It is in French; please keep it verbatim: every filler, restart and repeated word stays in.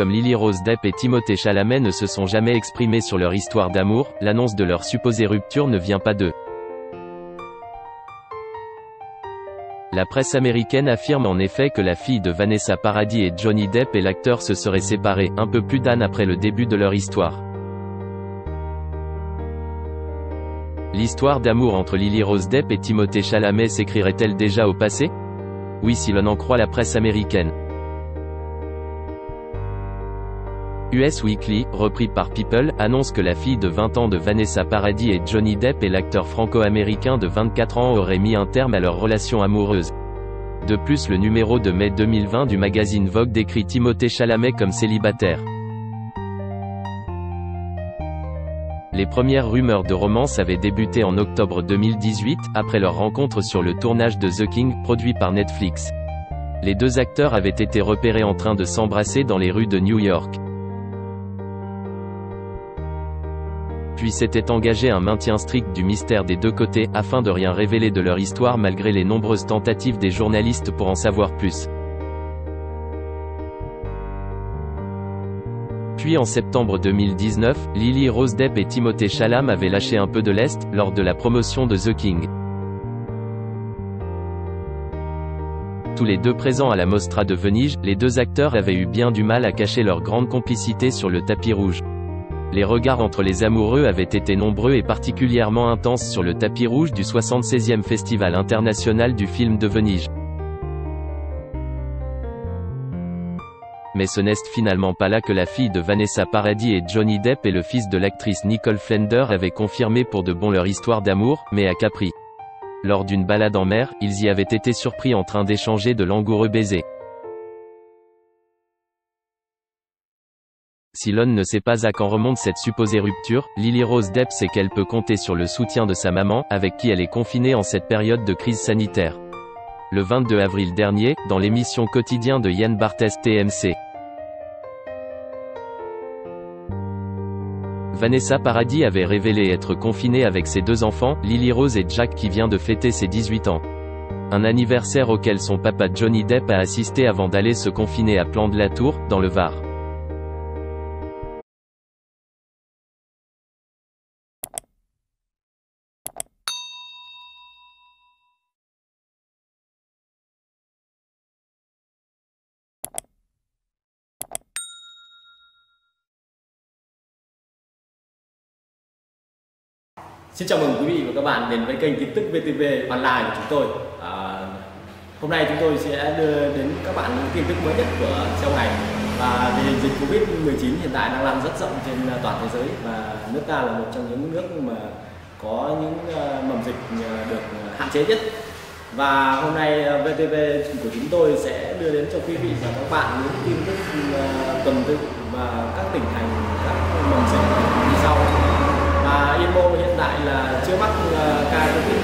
comme Lily Rose Depp et Timothée Chalamet ne se sont jamais exprimés sur leur histoire d'amour, l'annonce de leur supposée rupture ne vient pas d'eux. La presse américaine affirme en effet que la fille de Vanessa Paradis et Johnny Depp et l'acteur se seraient séparés un peu plus d'un an après le début de leur histoire. L'histoire d'amour entre Lily Rose Depp et Timothée Chalamet s'écrirait-elle déjà au passé? Oui, si l'on en croit la presse américaine. U S Weekly, repris par People, annonce que la fille de vingt ans de Vanessa Paradis et Johnny Depp et l'acteur franco-américain de vingt-quatre ans auraient mis un terme à leur relation amoureuse. De plus, le numéro de mai deux mille vingt du magazine Vogue décrit Timothée Chalamet comme célibataire. Les premières rumeurs de romance avaient débuté en octobre deux mille dix-huit, après leur rencontre sur le tournage de The King, produit par Netflix. Les deux acteurs avaient été repérés en train de s'embrasser dans les rues de New York. Puis s'était engagé un maintien strict du mystère des deux côtés, afin de rien révéler de leur histoire malgré les nombreuses tentatives des journalistes pour en savoir plus. Puis en septembre deux mille dix-neuf, Lily Rose Depp et Timothée Chalamet avaient lâché un peu de lest, lors de la promotion de The King. Tous les deux présents à la Mostra de Venise, les deux acteurs avaient eu bien du mal à cacher leur grande complicité sur le tapis rouge. Les regards entre les amoureux avaient été nombreux et particulièrement intenses sur le tapis rouge du soixante-seizième Festival international du film de Venise. Mais ce n'est finalement pas là que la fille de Vanessa Paradis et Johnny Depp et le fils de l'actrice Nicole Flender avaient confirmé pour de bon leur histoire d'amour, mais à Capri. Lors d'une balade en mer, ils y avaient été surpris en train d'échanger de langoureux baisers. Si l'on ne sait pas à quand remonte cette supposée rupture, Lily Rose Depp sait qu'elle peut compter sur le soutien de sa maman, avec qui elle est confinée en cette période de crise sanitaire. Le vingt-deux avril dernier, dans l'émission quotidienne de Yann Barthes T M C. Vanessa Paradis avait révélé être confinée avec ses deux enfants, Lily Rose et Jack, qui vient de fêter ses dix-huit ans. Un anniversaire auquel son papa Johnny Depp a assisté avant d'aller se confiner à Plan de la Tour, dans le Var. Xin chào mừng quý vị và các bạn đến với kênh tin tức V T V online của chúng tôi. À, hôm nay chúng tôi sẽ đưa đến các bạn những tin tức mới nhất của trong ngày. Và tình hình dịch Covid mười chín hiện tại đang lan rất rộng trên toàn thế giới, và nước ta là một trong những nước mà có những mầm dịch được hạn chế nhất. Và hôm nay V T V của chúng tôi sẽ đưa đến cho quý vị và các bạn những tin tức tuần tự và các tỉnh thành, các mầm dịch như sau. À, Yên Mô hiện tại là chưa mắc uh, ca Covid